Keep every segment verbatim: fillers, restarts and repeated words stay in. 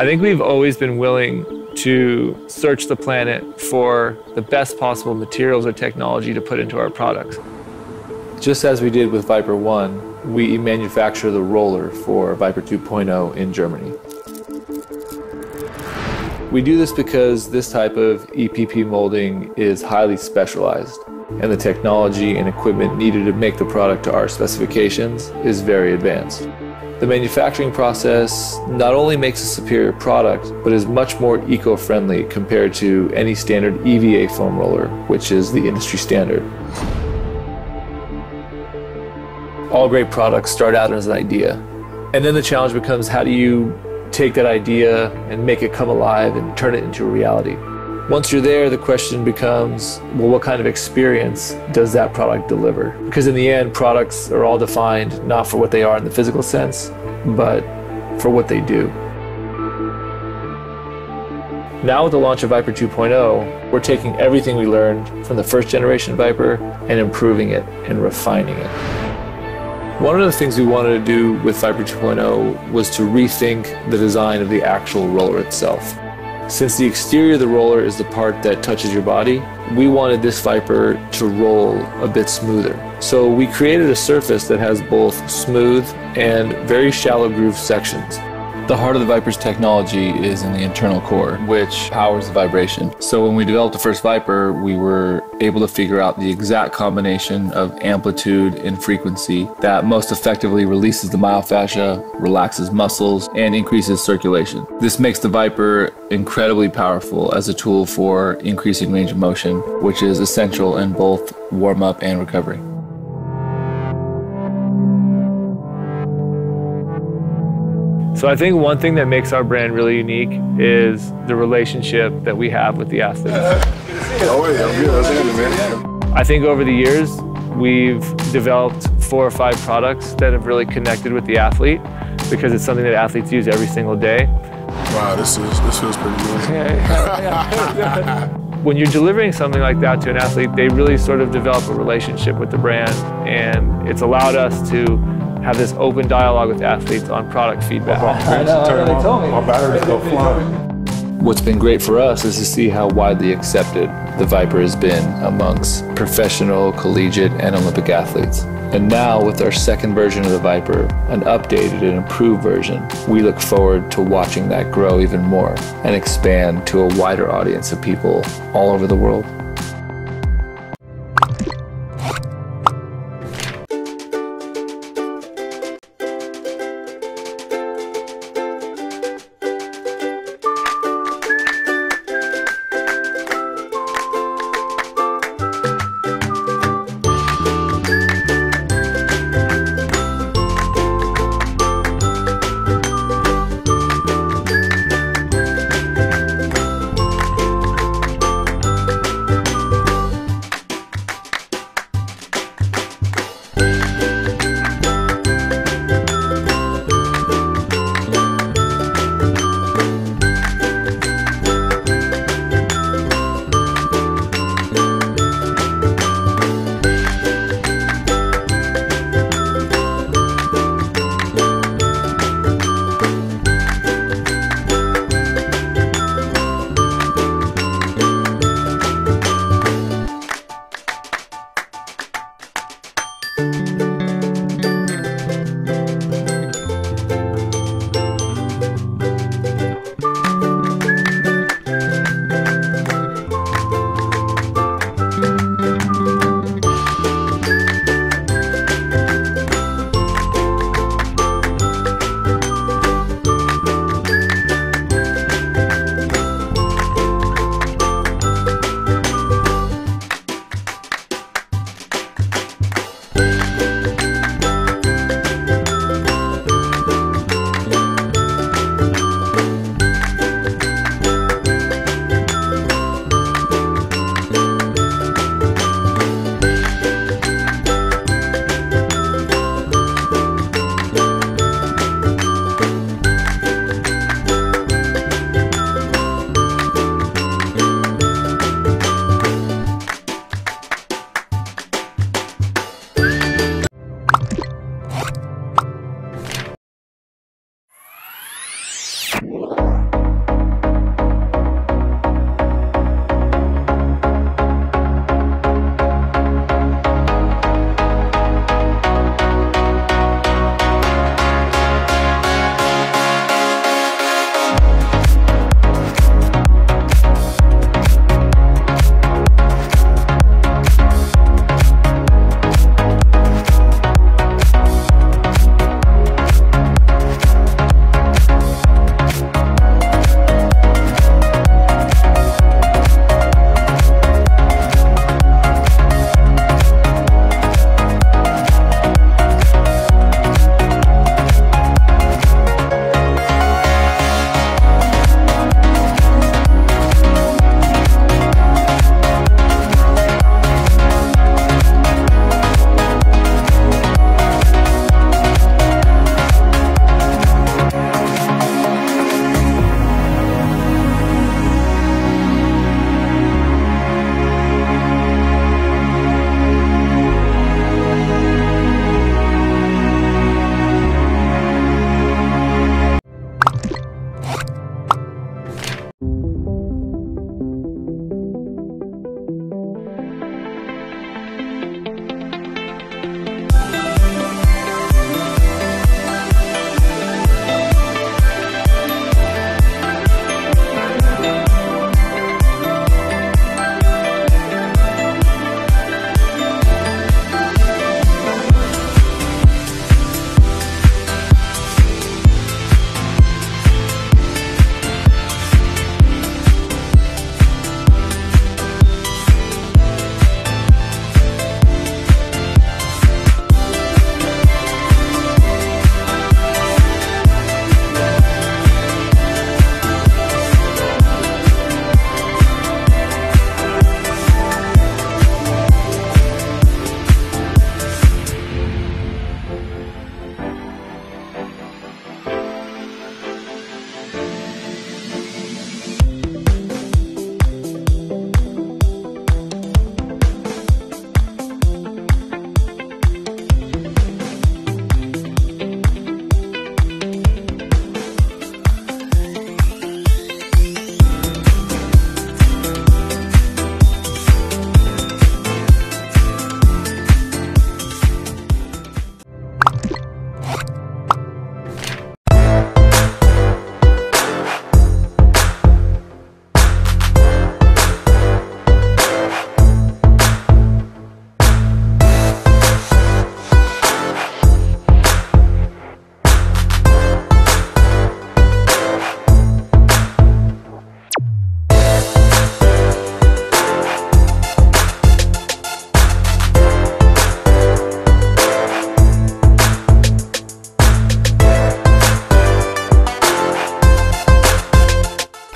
I think we've always been willing to search the planet for the best possible materials or technology to put into our products. Just as we did with Vyper one, we manufacture the roller for Vyper two point oh in Germany. We do this because this type of E P P molding is highly specialized, and the technology and equipment needed to make the product to our specifications is very advanced. The manufacturing process not only makes a superior product, but is much more eco-friendly compared to any standard E V A foam roller, which is the industry standard. All great products start out as an idea, and then the challenge becomes, how do you take that idea and make it come alive and turn it into a reality? Once you're there, the question becomes, well, what kind of experience does that product deliver? Because in the end, products are all defined not for what they are in the physical sense, but for what they do. Now with the launch of Vyper two point oh, we're taking everything we learned from the first generation Vyper and improving it and refining it. One of the things we wanted to do with Vyper two point oh was to rethink the design of the actual roller itself. Since the exterior of the roller is the part that touches your body, we wanted this Vyper to roll a bit smoother. So we created a surface that has both smooth and very shallow groove sections. The heart of the Vyper's technology is in the internal core, which powers the vibration. So when we developed the first Vyper, we were able to figure out the exact combination of amplitude and frequency that most effectively releases the myofascia, relaxes muscles, and increases circulation. This makes the Vyper incredibly powerful as a tool for increasing range of motion, which is essential in both warm-up and recovery. So I think one thing that makes our brand really unique is the relationship that we have with the athletes. I think over the years, we've developed four or five products that have really connected with the athlete, because it's something that athletes use every single day. Wow, this, is, this feels pretty good. When you're delivering something like that to an athlete, they really sort of develop a relationship with the brand, and it's allowed us to have this open dialogue with athletes on product feedback. I know, they told me. My batteries go flying. What's been great for us is to see how widely accepted the Vyper has been amongst professional, collegiate, and Olympic athletes. And now with our second version of the Vyper, an updated and improved version, we look forward to watching that grow even more and expand to a wider audience of people all over the world.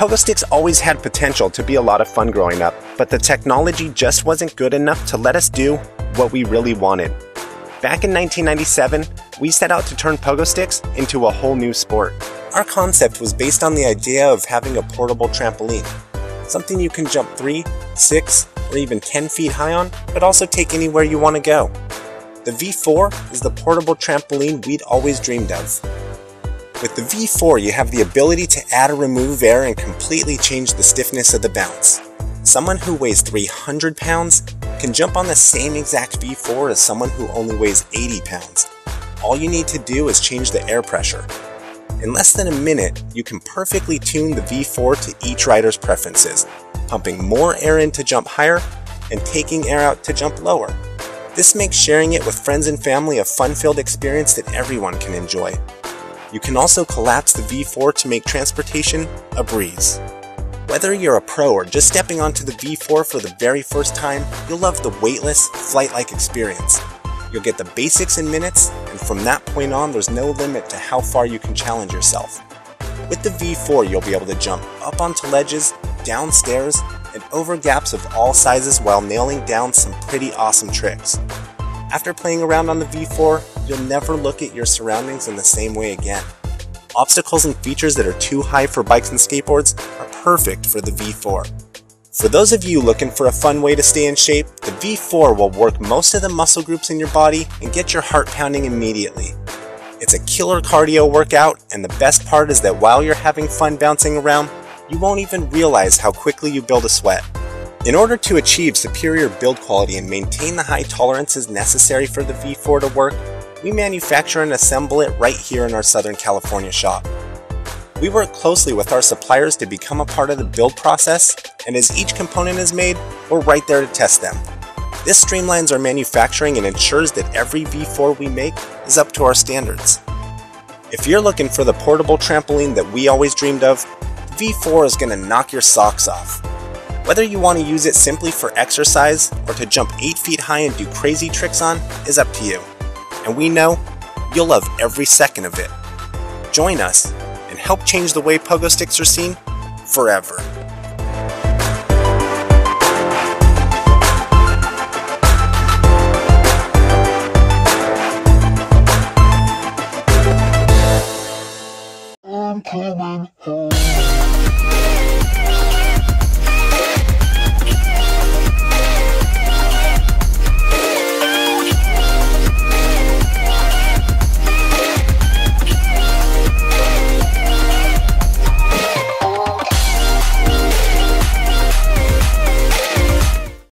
Pogo sticks always had potential to be a lot of fun growing up, but the technology just wasn't good enough to let us do what we really wanted. Back in nineteen ninety-seven, we set out to turn pogo sticks into a whole new sport. Our concept was based on the idea of having a portable trampoline, something you can jump three, six, or even ten feet high on, but also take anywhere you want to go. The V four is the portable trampoline we'd always dreamed of. With the V four, you have the ability to add or remove air and completely change the stiffness of the bounce. Someone who weighs three hundred pounds can jump on the same exact V four as someone who only weighs eighty pounds. All you need to do is change the air pressure. In less than a minute, you can perfectly tune the V four to each rider's preferences, pumping more air in to jump higher and taking air out to jump lower. This makes sharing it with friends and family a fun-filled experience that everyone can enjoy. You can also collapse the V four to make transportation a breeze. Whether you're a pro or just stepping onto the V four for the very first time, you'll love the weightless, flight-like experience. You'll get the basics in minutes, and from that point on, there's no limit to how far you can challenge yourself. With the V four, you'll be able to jump up onto ledges, down stairs, and over gaps of all sizes while nailing down some pretty awesome tricks. After playing around on the V four, you'll never look at your surroundings in the same way again. Obstacles and features that are too high for bikes and skateboards are perfect for the V four. For those of you looking for a fun way to stay in shape, the V four will work most of the muscle groups in your body and get your heart pounding immediately. It's a killer cardio workout, and the best part is that while you're having fun bouncing around, you won't even realize how quickly you build a sweat. In order to achieve superior build quality and maintain the high tolerances necessary for the V four to work, we manufacture and assemble it right here in our Southern California shop. We work closely with our suppliers to become a part of the build process, and as each component is made, we're right there to test them. This streamlines our manufacturing and ensures that every V four we make is up to our standards. If you're looking for the portable trampoline that we always dreamed of, the V four is going to knock your socks off. Whether you want to use it simply for exercise or to jump eight feet high and do crazy tricks on is up to you. And we know you'll love every second of it. Join us and help change the way pogo sticks are seen forever. I'm coming home.